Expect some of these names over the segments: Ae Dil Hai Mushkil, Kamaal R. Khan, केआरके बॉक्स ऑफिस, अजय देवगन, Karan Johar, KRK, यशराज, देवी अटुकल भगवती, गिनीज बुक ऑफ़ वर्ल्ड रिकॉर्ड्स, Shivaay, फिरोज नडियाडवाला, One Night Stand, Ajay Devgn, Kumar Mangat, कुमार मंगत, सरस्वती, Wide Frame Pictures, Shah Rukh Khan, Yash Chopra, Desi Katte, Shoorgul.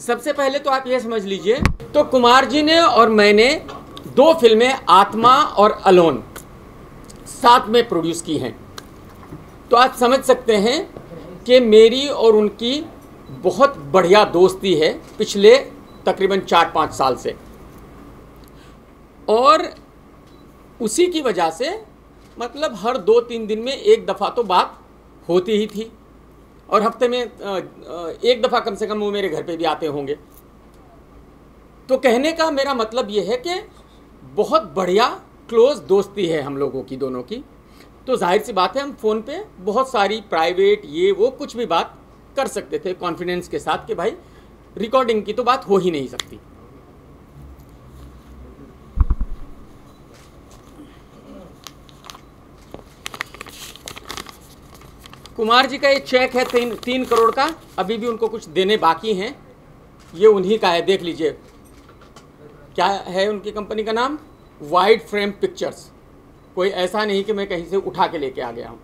सबसे पहले तो आप ये समझ लीजिए, तो कुमार जी ने और मैंने दो फिल्में आत्मा और अलोन साथ में प्रोड्यूस की हैं। तो आप समझ सकते हैं कि मेरी और उनकी बहुत बढ़िया दोस्ती है पिछले तकरीबन 4-5 साल से, और उसी की वजह से मतलब हर 2-3 दिन में एक दफ़ा तो बात होती ही थी, और हफ्ते में एक दफ़ा कम से कम वो मेरे घर पे भी आते होंगे। तो कहने का मेरा मतलब ये है कि बहुत बढ़िया क्लोज़ दोस्ती है हम लोगों की, दोनों की। तो जाहिर सी बात है हम फ़ोन पे बहुत सारी प्राइवेट ये वो कुछ भी बात कर सकते थे कॉन्फिडेंस के साथ कि भाई रिकॉर्डिंग की तो बात हो ही नहीं सकती। कुमार जी का ये चेक है 3 करोड़ का, अभी भी उनको कुछ देने बाकी हैं। ये उन्हीं का है, देख लीजिए क्या है उनकी कंपनी का नाम, वाइड फ्रेम पिक्चर्स। कोई ऐसा नहीं कि मैं कहीं से उठा के लेके आ गया हूँ,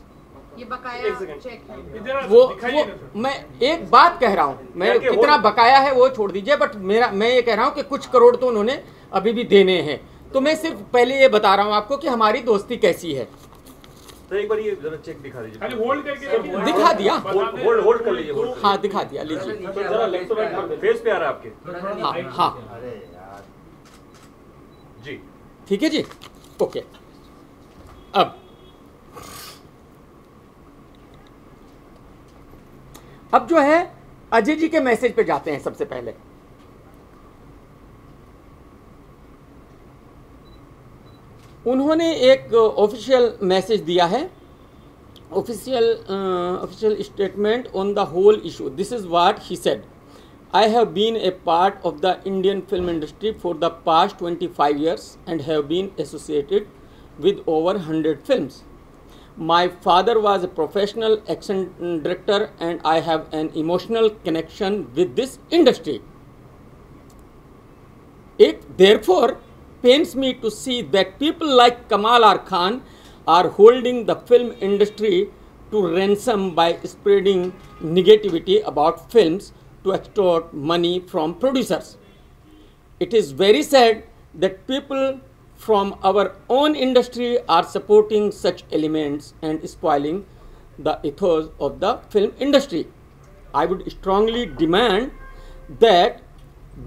ये बकाया चेक है। वो मैं एक बात कह रहा हूँ, मैं कितना बकाया है वो छोड़ दीजिए, बट मैं ये कह रहा हूँ कि कुछ करोड़ तो उन्होंने अभी भी देने हैं। तो मैं सिर्फ पहले ये बता रहा हूँ आपको कि हमारी दोस्ती कैसी है। तो एक बार ये जरा चेक दिखा दीजिए, होल्ड करके दिखा दिया, होल्ड कर लीजिए। हाँ दिखा दिया, लीजिए जरा, लेफ्ट टू राइट फेस पे आ रहा है आपके। हाँ हाँ जी, ठीक है जी, ओके। अब जो है अजय जी के मैसेज पे जाते हैं। सबसे पहले उन्होंने एक ऑफिशियल मैसेज दिया है, official statement on the whole issue. This is what he said, I have been a part of the Indian film industry for the past 25 years and have been associated with over 100 films. My father was a professional action director and I have an emotional connection with this industry. It therefore pains me to see that people like Kamaal R. Khan are holding the film industry to ransom by spreading negativity about films to extort money from producers. It is very sad that people from our own industry are supporting such elements and spoiling the ethos of the film industry. I would strongly demand that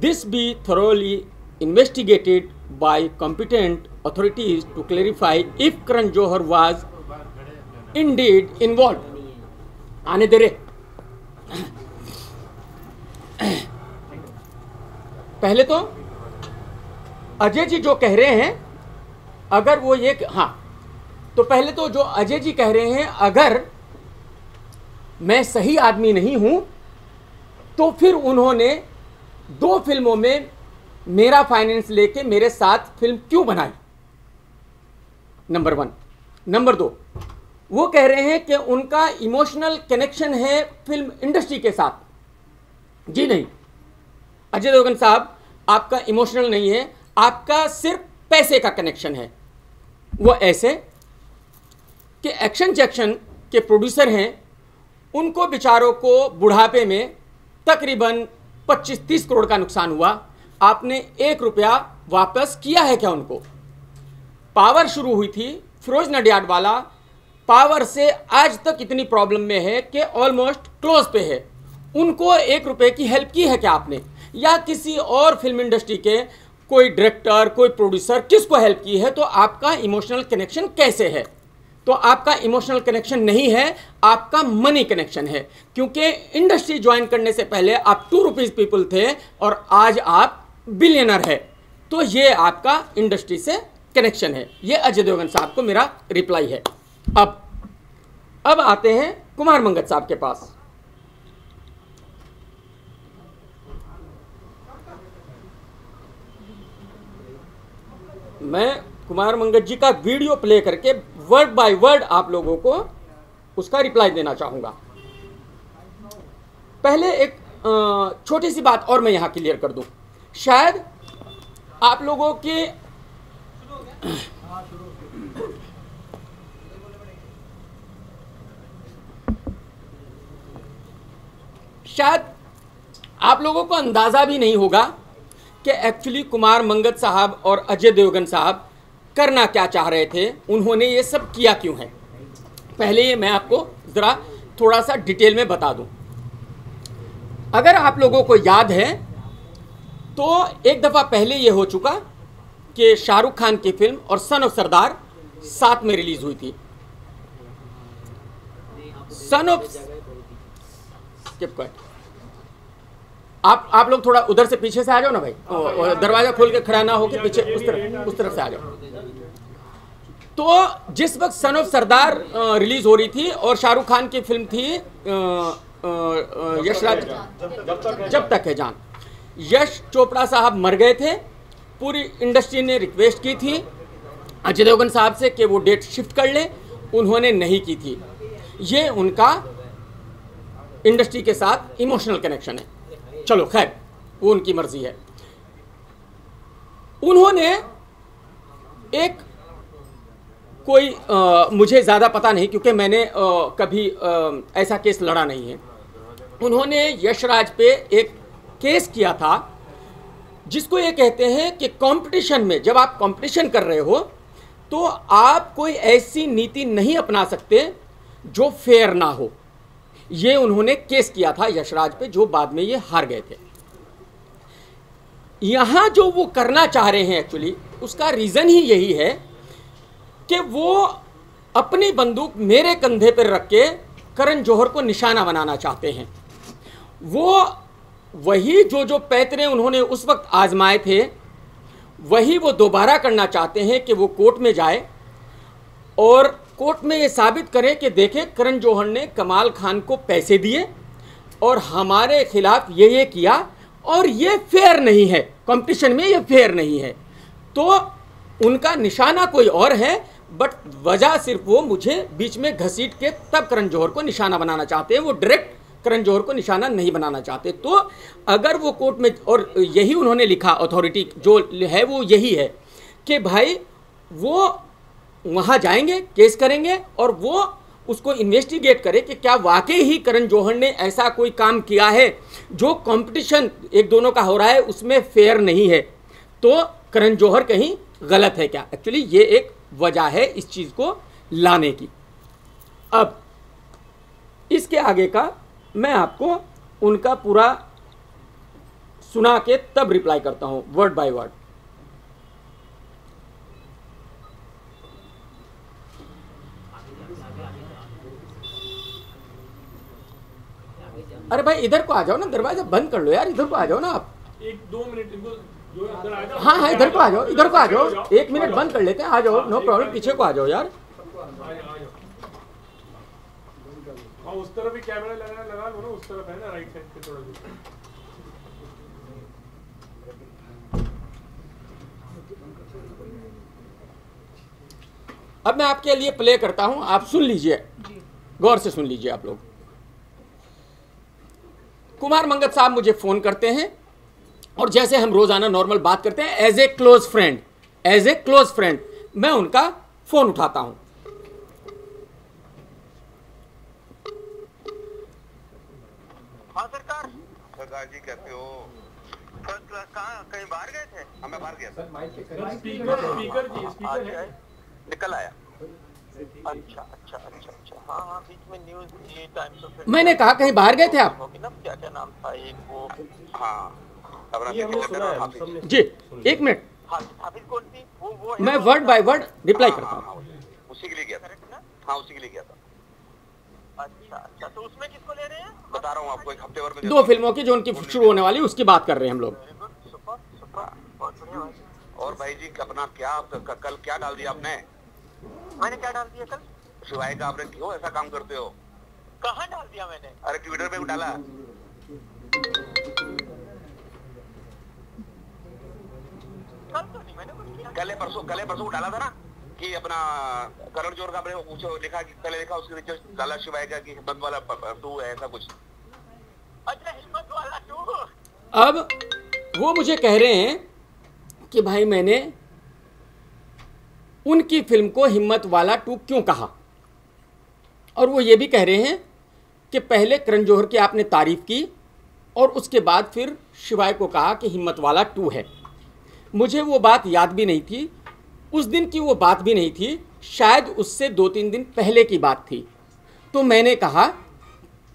this be thoroughly investigated by competent authorities to clarify if Karan Johar was indeed involved. आने दे रे, पहले तो अजय जी जो कह रहे हैं अगर वो ये, हाँ, तो पहले तो जो अजय जी कह रहे हैं अगर मैं सही आदमी नहीं हूँ तो फिर उन्होंने 2 फिल्मों में मेरा फाइनेंस लेके मेरे साथ फिल्म क्यों बनाई, नंबर 1। नंबर 2, वो कह रहे हैं कि उनका इमोशनल कनेक्शन है फिल्म इंडस्ट्री के साथ। जी नहीं, अजय देवगन साहब, आपका इमोशनल नहीं है, आपका सिर्फ पैसे का कनेक्शन है। वो ऐसे कि एक्शन जैक्शन के प्रोड्यूसर हैं, उनको बेचारों को बुढ़ापे में तकरीबन 25-30 करोड़ का नुकसान हुआ। आपने 1 रुपया वापस किया है क्या उनको? पावर शुरू हुई थी, फिरोज नडियाडवाला पावर से आज तक इतनी प्रॉब्लम में है कि ऑलमोस्ट क्लोज पे है। उनको 1 रुपये की हेल्प की है क्या आपने, या किसी और फिल्म इंडस्ट्री के कोई डायरेक्टर, कोई प्रोड्यूसर किसको हेल्प की है? तो आपका इमोशनल कनेक्शन कैसे है? तो आपका इमोशनल कनेक्शन नहीं है, आपका मनी कनेक्शन है, क्योंकि इंडस्ट्री ज्वाइन करने से पहले आप 2 रुपीज़ पीपल थे और आज आप बिलियनर है। तो ये आपका इंडस्ट्री से कनेक्शन है। ये अजय देवगन साहब को मेरा रिप्लाई है। अब आते हैं कुमार मंगत साहब के पास। मैं कुमार मंगत जी का वीडियो प्ले करके वर्ड बाय वर्ड आप लोगों को उसका रिप्लाई देना चाहूँगा। पहले एक छोटी सी बात और मैं यहाँ क्लियर कर दूँ, शायद आप लोगों के आप लोगों को अंदाज़ा भी नहीं होगा कि एक्चुअली कुमार मंगत साहब और अजय देवगन साहब करना क्या चाह रहे थे, उन्होंने ये सब किया क्यों है। पहले ये मैं आपको ज़रा थोड़ा सा डिटेल में बता दूं। अगर आप लोगों को याद है तो एक दफ़ा पहले ये हो चुका कि शाहरुख खान की फिल्म और सन ऑफ सरदार साथ में रिलीज़ हुई थी। सन ऑफ आप लोग थोड़ा उधर से पीछे से आ जाओ ना भाई, दरवाज़ा खोल के खड़ा ना हो के पीछे उस तरफ से आ जाओ। तो जिस वक्त सन ऑफ सरदार रिलीज़ हो रही थी और शाहरुख खान की फिल्म थी यशराज जब तक है जान, यश चोपड़ा साहब मर गए थे, पूरी इंडस्ट्री ने रिक्वेस्ट की थी अजय देवगन साहब से कि वो डेट शिफ्ट कर लें, उन्होंने नहीं की थी। ये उनका इंडस्ट्री के साथ इमोशनल कनेक्शन है, चलो खैर वो उनकी मर्जी है। उन्होंने एक कोई मुझे ज़्यादा पता नहीं क्योंकि मैंने कभी ऐसा केस लड़ा नहीं है, उन्होंने यशराज पे एक केस किया था जिसको ये कहते हैं कि कंपटीशन में जब आप कंपटीशन कर रहे हो तो आप कोई ऐसी नीति नहीं अपना सकते जो फेयर ना हो। ये उन्होंने केस किया था यशराज पे, जो बाद में ये हार गए थे। यहाँ जो वो करना चाह रहे हैं एक्चुअली उसका रीज़न ही यही है कि वो अपनी बंदूक मेरे कंधे पर रख के करण जौहर को निशाना बनाना चाहते हैं। वो वही जो पैतरे उन्होंने उस वक्त आजमाए थे वही वो दोबारा करना चाहते हैं कि वो कोर्ट में जाए और कोर्ट में ये साबित करें कि देखें करण जौहर ने कमाल खान को पैसे दिए और हमारे खिलाफ ये किया और ये फेयर नहीं है, कंपटीशन में ये फेयर नहीं है। तो उनका निशाना कोई और है बट वजह सिर्फ वो मुझे बीच में घसीट के तब करण जौहर को निशाना बनाना चाहते हैं, वो डायरेक्ट करण जौहर को निशाना नहीं बनाना चाहते। तो अगर वो कोर्ट में, और यही उन्होंने लिखा, अथॉरिटी जो है वो यही है कि भाई वो वहाँ जाएंगे, केस करेंगे और वो उसको इन्वेस्टिगेट करे कि क्या वाकई ही करण जौहर ने ऐसा कोई काम किया है जो कंपटीशन एक दोनों का हो रहा है उसमें फेयर नहीं है, तो करण जौहर कहीं गलत है क्या। एक्चुअली ये एक वजह है इस चीज़ को लाने की। अब इसके आगे का मैं आपको उनका पूरा सुना के तब रिप्लाई करता हूं वर्ड बाय वर्ड। अरे भाई इधर को आ जाओ ना, दरवाजा बंद कर लो यार, इधर को आ जाओ ना आप। एक दो मिनट हाँ हाँ इधर को आ जाओ, इधर को आ जाओ, एक मिनट बंद कर लेते हैं, आ जाओ, नो प्रॉब्लम, पीछे को आ जाओ यार। उस तरफ भी कैमरा लगा लो ना, उस तरफ है ना, राइट साइड पे थोड़ा सा। अब मैं आपके लिए प्ले करता हूं, आप सुन लीजिए, गौर से सुन लीजिए आप लोग। कुमार मंगत साहब मुझे फोन करते हैं और जैसे हम रोजाना नॉर्मल बात करते हैं as a close friend, as a close friend मैं उनका फोन उठाता हूं। हाँ सरकार, सरकार जी कैसे हो? फर्स्ट क्लास कहाँ, कहीं बाहर गए थे? हाँ मैं बाहर गया सर, स्पीकर जी है, निकल आया। अच्छा हाँ, बीच में न्यूज़ ये टाइम मैंने कहा कहीं बाहर गए थे आप? क्या नाम था एक वो, हाँ जी एक मिनट, हाफिज कौन थी वो, मैं वर्ड बाय वर्ड रिप्लाई करता हूँ। उसी के लिए गया था, हाँ उसी के लिए गया था। अच्छा तो उसमें किसको ले रहे हैं? बता रहा हूं आपको, एक हफ्ते भर में दो फिल्मों की जो उनकी शुरू होने वाली उसकी बात कर रहे हैं हम लोग। और भाई जी अपना क्या कल क्या डाल दिया आपने? मैंने क्या डाल दिया कल? शिवाय का। आपने क्यों ऐसा काम करते हो? कहाँ डाल दिया मैंने? अरे ट्विटर पे भी डाला। कल तो नहीं मैंने कुछ किया, कल परसों डाला था ना कि अपना करण जौहर का लिखा कि पहले लिखा उसके नीचे लाला शिवाय का कि हिम्मत वाला टू है ऐसा कुछ। अच्छा हिम्मत वाला टू। अब वो मुझे कह रहे हैं कि भाई मैंने उनकी फिल्म को हिम्मत वाला टू क्यों कहा, और वो ये भी कह रहे हैं कि पहले करण जौहर की आपने तारीफ की और उसके बाद फिर शिवाय को कहा कि हिम्मत वाला 2 है। मुझे वो बात याद भी नहीं थी, उस दिन की वो बात भी नहीं थी, शायद उससे 2-3 दिन पहले की बात थी। तो मैंने कहा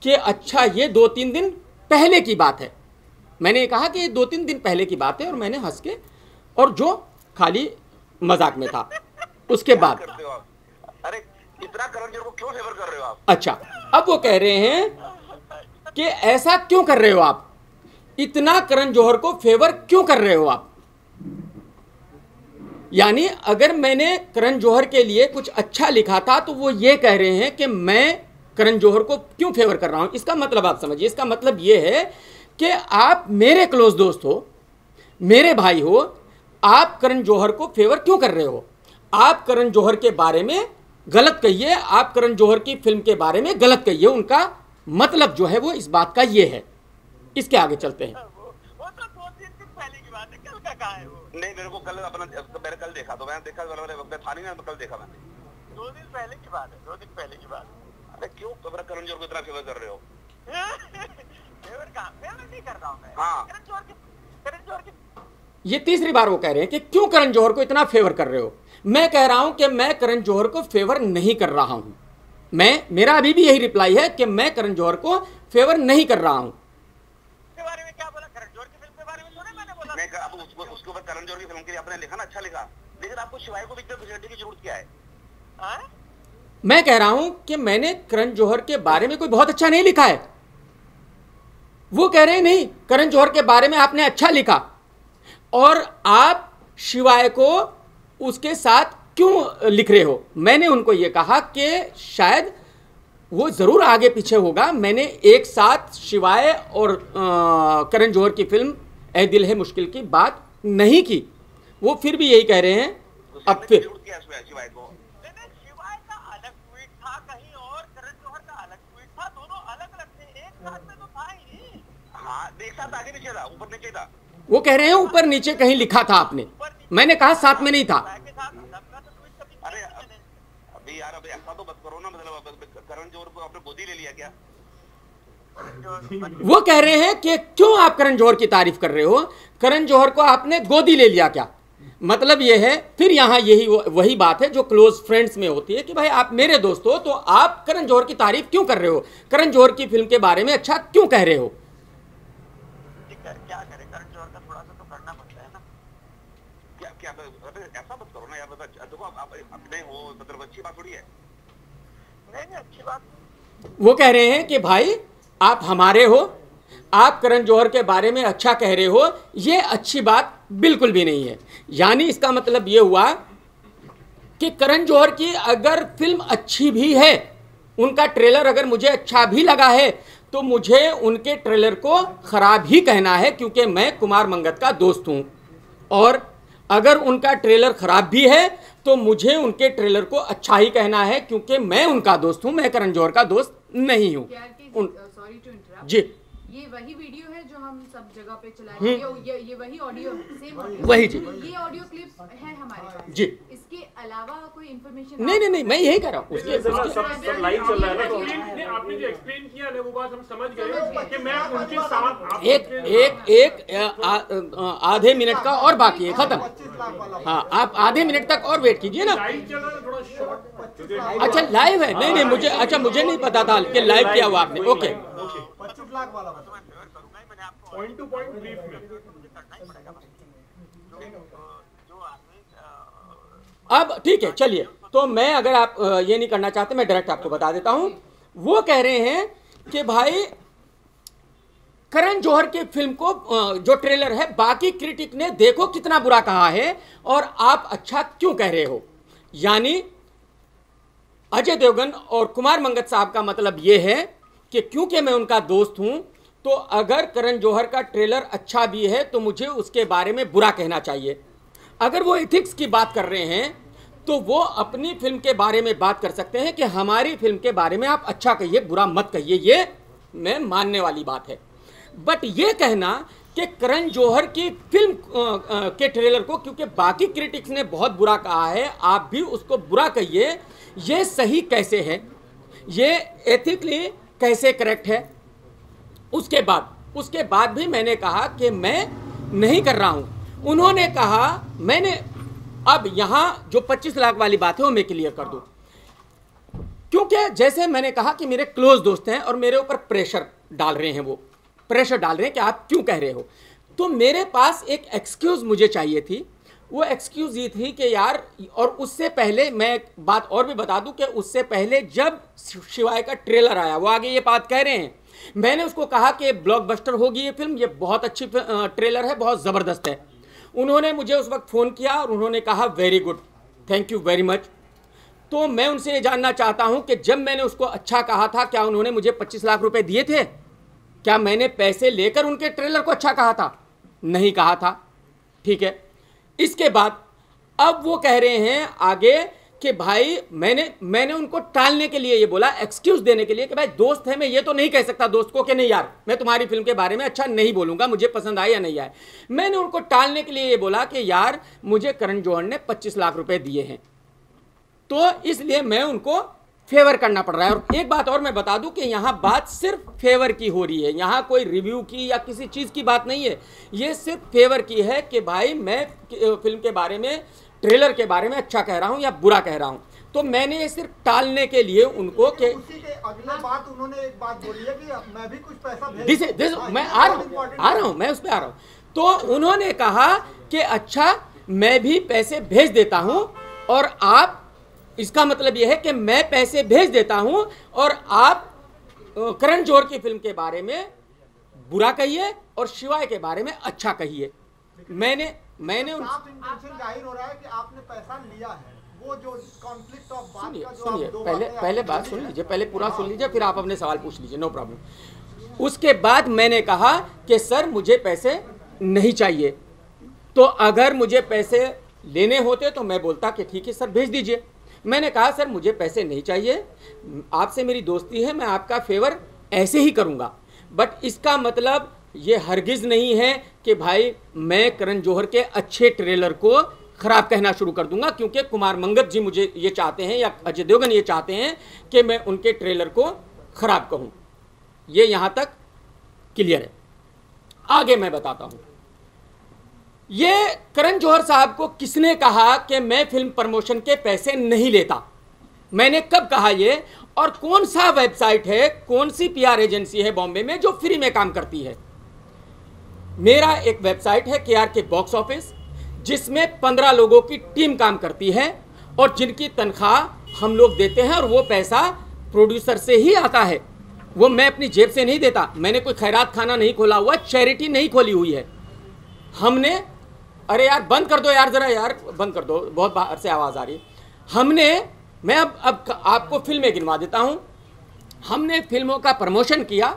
कि अच्छा ये 2-3 दिन पहले की बात है, मैंने कहा कि ये 2-3 दिन पहले की बात है, और मैंने हंस के, और जो खाली मजाक में था। उसके बाद अरे इतना करण जोहर को क्यों फेवर कर रहे हो आप? अच्छा, अब वो कह रहे हैं कि ऐसा क्यों कर रहे हो आप, इतना करण जोहर को फेवर क्यों कर रहे हो आप। यानी अगर मैंने करण जोहर के लिए कुछ अच्छा लिखा था तो वो ये कह रहे हैं कि मैं करण जोहर को क्यों फेवर कर रहा हूं। इसका मतलब आप समझिए, इसका मतलब ये है कि आप मेरे क्लोज दोस्त हो, मेरे भाई हो, आप करण जोहर को फेवर क्यों कर रहे हो। आप करण जोहर के बारे में गलत कहिए, आप करण जोहर की फिल्म के बारे में गलत कहिए, उनका मतलब जो है वो इस बात का ये है। इसके आगे चलते हैं। वो तो 2-3 दिन पहले की बात है, कल का कहाँ है वो? नहीं, मेरे को कल अपना मैंने कल देखा, तो मैंने देखा था नहीं ना, कल देखा मैंने, 2 दिन पहले की बात है, 2 दिन पहले की बात। अरे क्यों करण जोहर को इतना फेवर कर रहे हो? नहीं कर रहा हूँ मैं। हाँ, करण जोहर की ये तीसरी बार वो कह रहे हैं कि क्यों करण जोहर को इतना फेवर कर रहे हो। मैं कह रहा हूं कि मैं करण जोहर को फेवर नहीं कर रहा हूं, मैं, मेरा अभी भी यही रिप्लाई है कि मैं करण जोहर को फेवर नहीं कर रहा हूं। इसके बारे में क्या बोला? करण जोहर की फिल्म के बारे में तो नहीं मैंने बोला। मैं अब उसके ऊपर करण जोहर की फिल्म के लिए आपने लिखा ना, अच्छा लिखा, लेकिन आपको शिवाय को भी इतने गुजरने की जरूरत क्या है? मैं कह रहा हूं कि मैंने करण जोहर के बारे में कोई बहुत अच्छा नहीं लिखा है। वो कह रहे हैं नहीं, करण जोहर के बारे में आपने अच्छा लिखा, और आप शिवाय को उसके साथ क्यों लिख रहे हो। मैंने उनको ये कहा कि शायद वो ज़रूर आगे पीछे होगा, मैंने एक साथ शिवाय और करण जोहर की फिल्म ए दिल है मुश्किल की बात नहीं की। वो फिर भी यही कह रहे हैं। तो अब फिर शिवाय का अलग ट्वीट था कहीं, और करण जोहर का अलग ट्वीट था, दोनों अलग-अलग थे, एक साथ में तो था ही नहीं। हाँ, एक साथ आगे नीचे था, ऊपर नीचे था। वो कह रहे हैं ऊपर नीचे कहीं लिखा था आपने, मैंने कहा साथ में नहीं था। अरे अभी यार, अभी ऐसा तो मत करो ना, मतलब करण जोहर को आपने गोदी ले लिया क्या? वो कह रहे हैं कि क्यों आप करण जोहर की तारीफ कर रहे हो, करण जोहर को आपने गोदी ले लिया क्या। मतलब ये है, फिर यहाँ यही वही बात है जो क्लोज फ्रेंड्स में होती है कि भाई आप मेरे दोस्त हो, तो आप करण जोहर की तारीफ क्यों कर रहे हो, करण जोहर की फिल्म के बारे में अच्छा क्यों कह रहे हो। ऐसा मत करो ना यार, देखो आप अपने हो, मतलब अच्छी बात थोड़ी है। नहीं अच्छी बात। वो कह रहे हैं कि भाई आप हमारे हो, आप करण जोहर के बारे में अच्छा कह रहे हो, ये अच्छी बात बिल्कुल भी नहीं है। यानी इसका मतलब ये हुआ कि करण जोहर की अगर फिल्म अच्छी भी है, उनका ट्रेलर अगर मुझे अच्छा भी लगा है, तो मुझे उनके ट्रेलर को खराब ही कहना है, क्योंकि मैं कुमार मंगत का दोस्त हूँ। और अगर उनका ट्रेलर खराब भी है तो मुझे उनके ट्रेलर को अच्छा ही कहना है, क्योंकि मैं उनका दोस्त हूं, मैं करण जोहर का दोस्त नहीं हूं। सॉरी टू इंटरप्ट जी, ये वही वीडियो है जो हम सब जगह पे चलाए, ये वही ऑडियो, सेम वही जी, ये ऑडियो क्लिप है हमारे पास जी, इसके अलावा कोई इंफॉर्मेशन नहीं, मैं यही कह रहा हूँ। आपने जो एक्सप्लेन किया ना, वो बात हम समझ गए कि मैं उनके साथ एक आधे मिनट का और बाकी है, खत्म। हाँ, आप आधे मिनट तक और वेट कीजिए ना। अच्छा लाइव है? नहीं, मुझे, अच्छा मुझे नहीं पता था कि लाइव किया हुआ आपने। ओके, 25 लाख वाला मैंने आपको पॉइंट टू पॉइंट ब्रीफ में करना ही पड़ेगा भाई, जो आदमी। अब ठीक है, चलिए। तो मैं, अगर आप ये नहीं करना चाहते, मैं डायरेक्ट आपको बता देता हूं। वो कह रहे हैं कि भाई करण जोहर के फिल्म को जो ट्रेलर है, बाकी क्रिटिक ने देखो कितना बुरा कहा है, और आप अच्छा क्यों कह रहे हो। यानी अजय देवगन और कुमार मंगत साहब का मतलब ये है कि क्योंकि मैं उनका दोस्त हूं, तो अगर करण जोहर का ट्रेलर अच्छा भी है तो मुझे उसके बारे में बुरा कहना चाहिए। अगर वो एथिक्स की बात कर रहे हैं तो वो अपनी फिल्म के बारे में बात कर सकते हैं कि हमारी फिल्म के बारे में आप अच्छा कहिए, बुरा मत कहिए, ये मैं मानने वाली बात है। बट ये कहना कि करण जोहर की फिल्म के ट्रेलर को, क्योंकि बाकी क्रिटिक्स ने बहुत बुरा कहा है, आप भी उसको बुरा कहिए, ये सही कैसे है, ये एथिकली कैसे करेक्ट है। उसके बाद उसके बाद भी मैंने कहा कि मैं नहीं कर रहा हूँ। उन्होंने कहा मैंने अब यहाँ जो 25 लाख वाली बात है वो मैं क्लियर कर दूँ, क्योंकि जैसे मैंने कहा कि मेरे क्लोज दोस्त हैं और मेरे ऊपर प्रेशर डाल रहे हैं, वो प्रेशर डाल रहे हैं कि आप क्यों कह रहे हो। तो मेरे पास एक एक्सक्यूज़ मुझे चाहिए थी, वो एक्सक्यूज़ ये थी कि यार, और उससे पहले मैं एक बात और भी बता दूं कि उससे पहले जब शिवाय का ट्रेलर आया, वो आगे ये बात कह रहे हैं, मैंने उसको कहा कि ब्लॉकबस्टर होगी ये फिल्म, ये बहुत अच्छी ट्रेलर है, बहुत ज़बरदस्त है। उन्होंने मुझे उस वक्त फ़ोन किया और उन्होंने कहा very good, thank you very much. तो मैं उनसे ये जानना चाहता हूं कि जब मैंने उसको अच्छा कहा था, क्या उन्होंने मुझे 25 लाख रुपए दिए थे? क्या मैंने पैसे लेकर उनके ट्रेलर को अच्छा कहा था? नहीं कहा था, ठीक है। इसके बाद अब वो कह रहे हैं आगे कि भाई मैंने उनको टालने के लिए ये बोला, एक्सक्यूज़ देने के लिए कि भाई दोस्त है, मैं ये तो नहीं कह सकता दोस्त को कि नहीं यार मैं तुम्हारी फिल्म के बारे में अच्छा नहीं बोलूँगा, मुझे पसंद आए या नहीं आए। मैंने उनको टालने के लिए ये बोला कि यार मुझे करण जौहर ने 25 लाख रुपये दिए हैं, तो इसलिए मैं उनको फेवर करना पड़ रहा है। और एक बात और मैं बता दूं कि यहाँ बात सिर्फ फेवर की हो रही है, यहाँ कोई रिव्यू की या किसी चीज़ की बात नहीं है, ये सिर्फ फेवर की है कि भाई मैं फिल्म के बारे में, ट्रेलर के बारे में अच्छा कह रहा हूँ या बुरा कह रहा हूँ। तो मैंने ये सिर्फ टालने के लिए उनको के अगले बात उन्होंने एक बात बोली है कि मैं भी कुछ पैसा मैं आ रहा हूँ, मैं उस पर आ रहा हूँ। तो उन्होंने कहा कि अच्छा मैं भी पैसे भेज देता हूँ और आप, इसका मतलब यह है कि मैं पैसे भेज देता हूं और आप करण जौहर की फिल्म के बारे में बुरा कहिए और शिवाय के बारे में अच्छा कहिए। मैंने जाहिर हो रहा है कि आपने पैसा लिया है, वो जो कॉन्फ्लिक्ट ऑफ बात का जो आप दो पहले बात सुन लीजिए, पहले पूरा सुन लीजिए, फिर आप अपने सवाल पूछ लीजिए, नो प्रॉब्लम। उसके बाद मैंने कहा कि सर मुझे पैसे नहीं चाहिए, तो अगर मुझे पैसे लेने होते तो मैं बोलता कि ठीक है सर भेज दीजिए। मैंने कहा सर मुझे पैसे नहीं चाहिए, आपसे मेरी दोस्ती है, मैं आपका फेवर ऐसे ही करूंगा, बट इसका मतलब ये हरगिज़ नहीं है कि भाई मैं करण जौहर के अच्छे ट्रेलर को ख़राब कहना शुरू कर दूंगा, क्योंकि कुमार मंगत जी मुझे ये चाहते हैं या अजय देवगन ये चाहते हैं कि मैं उनके ट्रेलर को ख़राब कहूँ। ये यहाँ तक क्लियर है। आगे मैं बताता हूँ ये करण जौहर साहब को किसने कहा कि मैं फिल्म प्रमोशन के पैसे नहीं लेता, मैंने कब कहा ये, और कौन सा वेबसाइट है, कौन सी पीआर एजेंसी है बॉम्बे में जो फ्री में काम करती है। मेरा एक वेबसाइट है केआरके बॉक्स ऑफिस, जिसमें 15 लोगों की टीम काम करती है और जिनकी तनख्वाह हम लोग देते हैं, और वो पैसा प्रोड्यूसर से ही आता है, वो मैं अपनी जेब से नहीं देता। मैंने कोई खैरात खाना नहीं खोला हुआ, चैरिटी नहीं खोली हुई है हमने। अरे यार बंद कर दो यार, ज़रा यार बंद कर दो, बहुत बाहर से आवाज़ आ रही है। हमने, मैं अब आपको फिल्में गिनवा देता हूँ, हमने फिल्मों का प्रमोशन किया,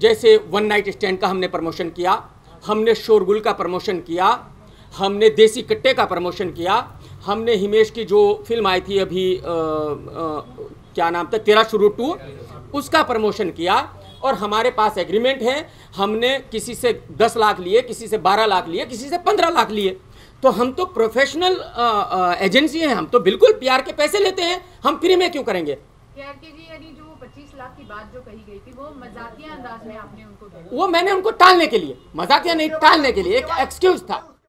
जैसे वन नाइट स्टैंड का हमने प्रमोशन किया, हमने शोरगुल का प्रमोशन किया, हमने देसी कट्टे का प्रमोशन किया, हमने हिमेश की जो फिल्म आई थी अभी क्या नाम था, 13 शुरू 2, उसका प्रमोशन किया। और हमारे पास एग्रीमेंट है, हमने किसी से 10 लाख लिए, किसी से 12 लाख लिए, किसी से 15 लाख लिए। तो हम तो प्रोफेशनल एजेंसी हैं, हम तो बिल्कुल पीआर के पैसे लेते हैं, हम फ्री में क्यों करेंगे। केआरके जी यानी जो 25 लाख की बात जो कही गई थी वो मजाकिया अंदाज में आपने उनको, वो मैंने उनको टालने के लिए, मजाकिया नहीं, टालने के लिए, एक एक्सक्यूज था।